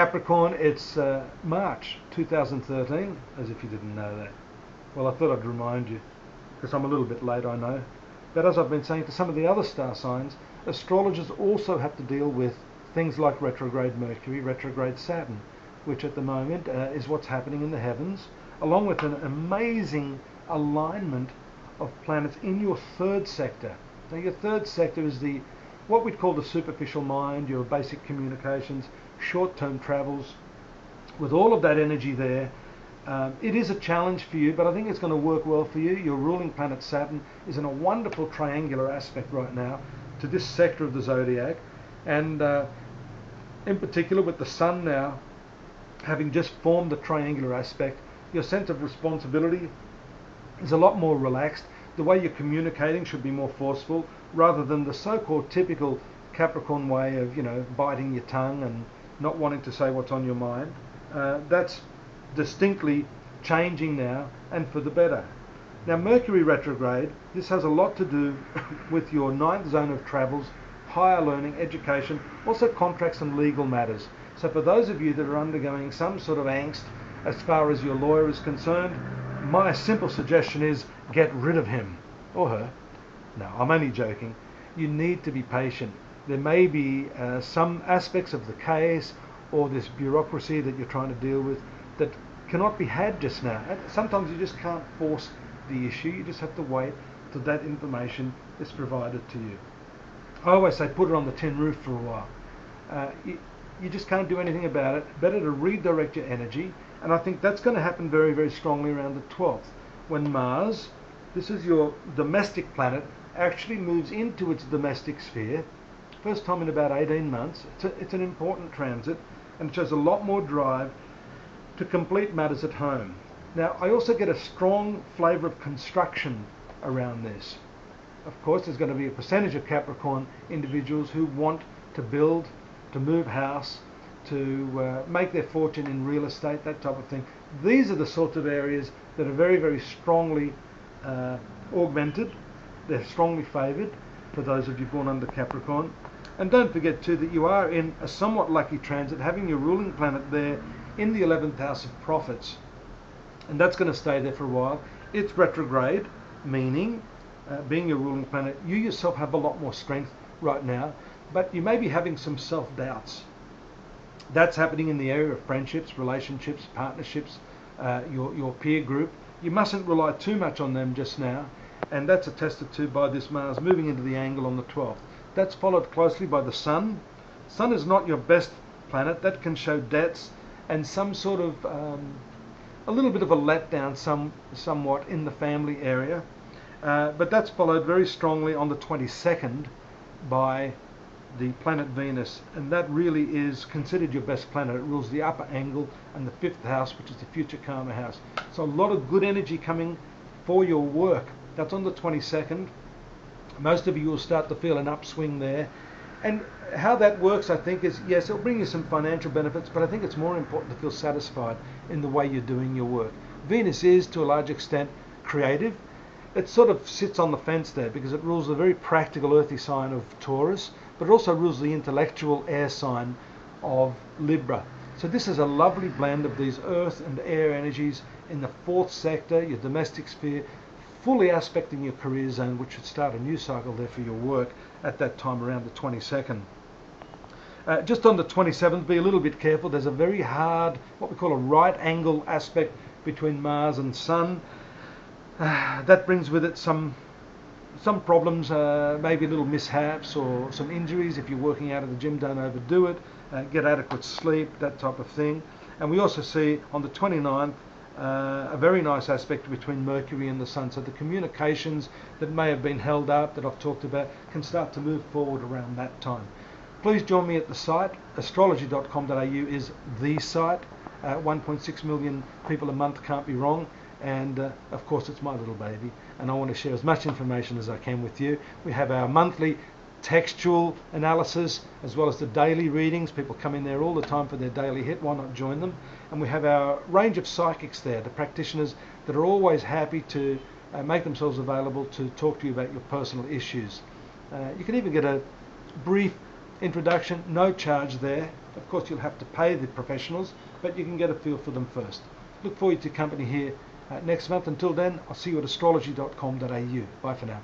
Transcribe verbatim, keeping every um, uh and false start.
Capricorn, it's uh, March two thousand thirteen, as if you didn't know that. Well, I thought I'd remind you, because I'm a little bit late, I know. But as I've been saying to some of the other star signs, astrologers also have to deal with things like retrograde Mercury, retrograde Saturn, which at the moment uh, is what's happening in the heavens, along with an amazing alignment of planets in your third sector. Now, your third sector is the what we'd call the superficial mind, your basic communications, short-term travels. With all of that energy there, um, it is a challenge for you, but I think it's going to work well for you. Your ruling planet Saturn is in a wonderful triangular aspect right now to this sector of the zodiac, and uh, in particular with the Sun now having just formed the triangular aspect, your sense of responsibility is a lot more relaxed. The way you're communicating should be more forceful, rather than the so-called typical Capricorn way of, you know, biting your tongue and not wanting to say what's on your mind. Uh, that's distinctly changing now, and for the better. Now, Mercury retrograde, this has a lot to do with your ninth zone of travels, higher learning, education, also contracts and legal matters. So for those of you that are undergoing some sort of angst as far as your lawyer is concerned, my simple suggestion is get rid of him or her. No, I'm only joking. You need to be patient. There may be uh, some aspects of the case or this bureaucracy that you're trying to deal with that cannot be had just now. Sometimes you just can't force the issue. You just have to wait till that information is provided to you. I always say put it on the tin roof for a while. Uh, you, you just can't do anything about it. Better to redirect your energy. And I think that's going to happen very, very strongly around the twelfth, when Mars, this is your domestic planet, actually moves into its domestic sphere. First time in about eighteen months. It's, a, it's an important transit, and it shows a lot more drive to complete matters at home. Now, I also get a strong flavour of construction around this. Of course, there's going to be a percentage of Capricorn individuals who want to build, to move house, to uh, make their fortune in real estate, that type of thing. These are the sorts of areas that are very, very strongly uh, augmented. They're strongly favoured for those of you born under Capricorn. And don't forget too that you are in a somewhat lucky transit, having your ruling planet there in the eleventh house of profits. And that's going to stay there for a while. It's retrograde, meaning uh, being your ruling planet, you yourself have a lot more strength right now, but you may be having some self-doubts. That's happening in the area of friendships, relationships, partnerships, uh, your, your peer group. You mustn't rely too much on them just now, and that's attested to by this Mars moving into the angle on the twelfth. That's followed closely by the Sun. Sun is not your best planet. That can show debts and some sort of, um, a little bit of a letdown some, somewhat in the family area. Uh, but that's followed very strongly on the twenty-second by the planet Venus, and that really is considered your best planet. It rules the upper angle and the fifth house, which is the future karma house. So a lot of good energy coming for your work. That's on the twenty-second. Most of you will start to feel an upswing there. And how that works, I think, is yes, it'll bring you some financial benefits, but I think it's more important to feel satisfied in the way you're doing your work. Venus is, to a large extent, creative. It sort of sits on the fence there because it rules the very practical earthy sign of Taurus, but it also rules the intellectual air sign of Libra. So this is a lovely blend of these earth and air energies in the fourth sector, your domestic sphere, fully aspecting your career zone, which should start a new cycle there for your work at that time around the twenty-second. Uh, just on the twenty-seventh, be a little bit careful. There's a very hard, what we call a right angle aspect between Mars and Sun. Uh, that brings with it some some problems, uh, maybe little mishaps or some injuries. If you're working out of the gym, don't overdo it. Uh, get adequate sleep, that type of thing. And we also see on the twenty-ninth uh, a very nice aspect between Mercury and the Sun. So the communications that may have been held up that I've talked about can start to move forward around that time. Please join me at the site. astrology dot com dot a u is the site. Uh, one point six million people a month can't be wrong. And uh, of course, it's my little baby, and I want to share as much information as I can with you. We have our monthly textual analysis as well as the daily readings. People come in there all the time for their daily hit. Why not join them? And we have our range of psychics there, the practitioners that are always happy to uh, make themselves available to talk to you about your personal issues. Uh, you can even get a brief introduction, no charge there. Of course, you'll have to pay the professionals, but you can get a feel for them first. Look forward to company here uh, next month. Until then, I'll see you at astrology dot com dot a u. Bye for now.